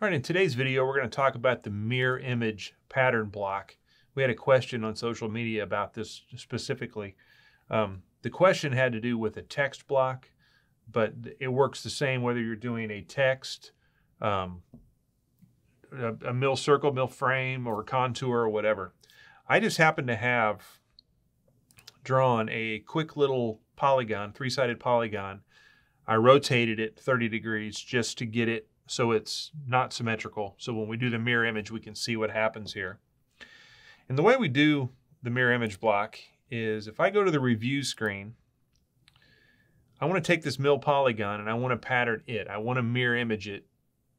All right, in today's video, we're going to talk about the mirror image pattern block. We had a question on social media about this specifically. The question had to do with a text block, but it works the same whether you're doing a text, a mill circle, mill frame, or a contour, or whatever. I just happen to have drawn a quick little polygon, three-sided polygon. I rotated it 30 degrees just to get it so it's not symmetrical. So when we do the mirror image, we can see what happens here. And the way we do the mirror image block is if I go to the review screen, I want to take this mill polygon and I want to pattern it. I want to mirror image it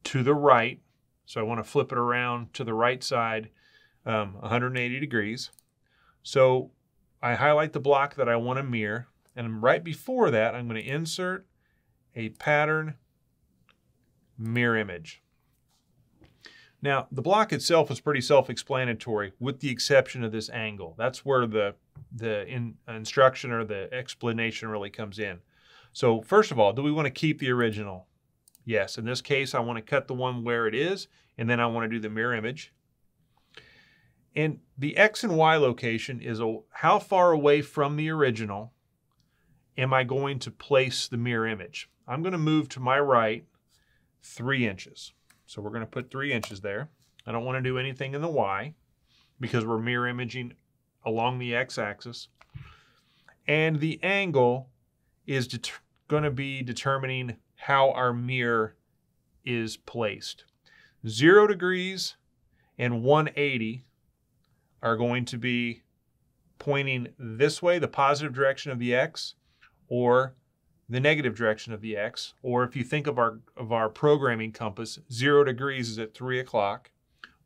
to the right. So I want to flip it around to the right side 180 degrees. So I highlight the block that I want to mirror. And right before that, I'm going to insert a pattern mirror image. Now, the block itself is pretty self-explanatory with the exception of this angle. That's where the instruction or the explanation really comes in. So first of all, do we want to keep the original? Yes. In this case, I want to cut the one where it is, and then I want to do the mirror image. And the X and Y location is how far away from the original am I going to place the mirror image? I'm going to move to my right 3 inches. So we're going to put 3 inches there. I don't want to do anything in the Y because we're mirror imaging along the X-axis. And the angle is going to be determining how our mirror is placed. 0 degrees and 180 are going to be pointing this way, the positive direction of the X, or the negative direction of the X. Or if you think of our programming compass, 0 degrees is at 3 o'clock,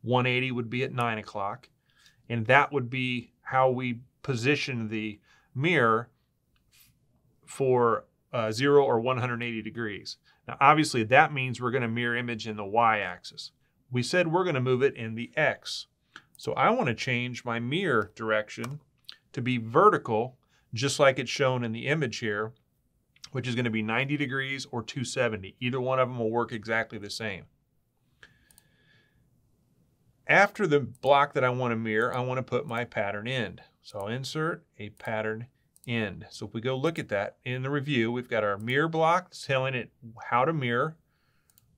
180 would be at 9 o'clock, and that would be how we position the mirror for 0 or 180 degrees. Now, obviously, that means we're going to mirror image in the Y-axis. We said we're going to move it in the X. So I want to change my mirror direction to be vertical, just like it's shown in the image here, which is going to be 90 degrees or 270. Either one of them will work exactly the same. After the block that I want to mirror, I want to put my pattern end. So I'll insert a pattern end. So if we go look at that in the review, we've got our mirror block telling it how to mirror,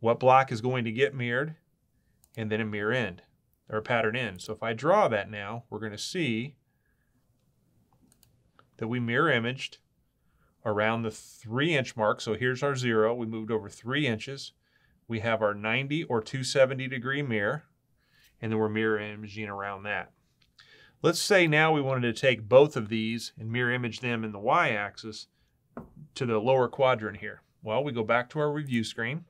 what block is going to get mirrored, and then a mirror end or pattern end. So if I draw that now, we're going to see that we mirror imaged around the 3 inch mark. So here's our 0. We moved over 3 inches. We have our 90 or 270 degree mirror, and then we're mirror imaging around that. Let's say now we wanted to take both of these and mirror image them in the Y-axis to the lower quadrant here. Well, we go back to our review screen.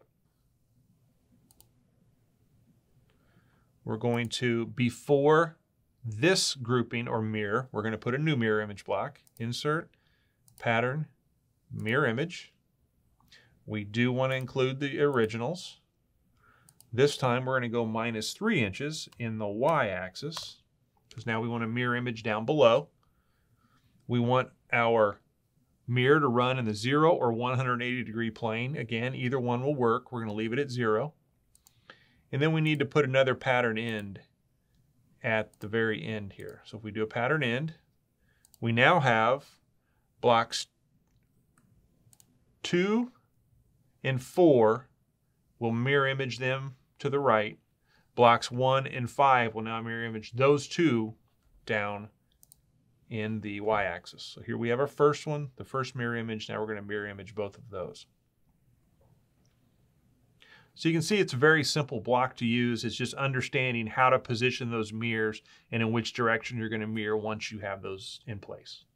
We're going to, before this grouping or mirror, we're going to put a new mirror image block. Insert, pattern, mirror image. We do want to include the originals. This time we're going to go minus 3 inches in the Y-axis, because now we want a mirror image down below. We want our mirror to run in the 0 or 180 degree plane. Again, either one will work. We're going to leave it at 0. And then we need to put another pattern end at the very end here. So if we do a pattern end, we now have blocks 2 and 4 will mirror image them to the right. Blocks 1 and 5 will now mirror image those two down in the Y-axis. So here we have our first one, the first mirror image. Now we're going to mirror image both of those. So you can see it's a very simple block to use. It's just understanding how to position those mirrors and in which direction you're going to mirror once you have those in place.